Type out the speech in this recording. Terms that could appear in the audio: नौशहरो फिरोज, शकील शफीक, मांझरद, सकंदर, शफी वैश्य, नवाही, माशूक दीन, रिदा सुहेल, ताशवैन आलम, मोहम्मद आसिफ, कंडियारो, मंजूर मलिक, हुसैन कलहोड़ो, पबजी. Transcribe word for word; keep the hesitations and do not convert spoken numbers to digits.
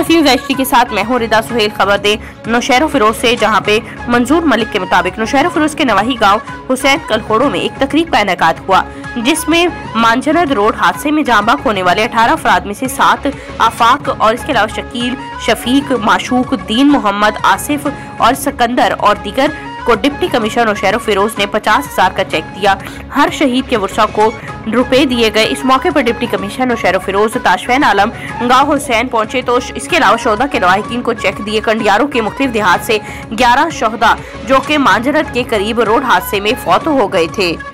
शफी वैश्य के साथ मैं हूँ रिदा सुहेल। खबर दे नौशहरो फिरोज से, जहाँ पे मंजूर मलिक के मुताबिक नौशहरो फिरोज के नवाही गांव हुसैन कलहोड़ो में एक तकरीब का इनेकाद हुआ, जिसमें मांझरद रोड हादसे में जांबाक होने वाले अठारह अफराद में से सात आफाक और इसके अलावा शकील शफीक, माशूक दीन, मोहम्मद आसिफ और सकंदर और दीगर को डिप्टी कमिश्नर नौशहरो फिरोज ने पचास हजार का चेक दिया। हर शहीद के वर्षा को रुपए दिए गए। इस मौके पर डिप्टी कमिश्नर नौशहरो फिरोज ताशवैन आलम गांव हुसैन पहुंचे, तो इसके अलावा शोहदा के लावाहिकीन को चेक दिए। कंडियारो के मुख्तलिफ देहात से ग्यारह शोहदा जो के मांझरद के करीब रोड हादसे में फौत हो गए थे।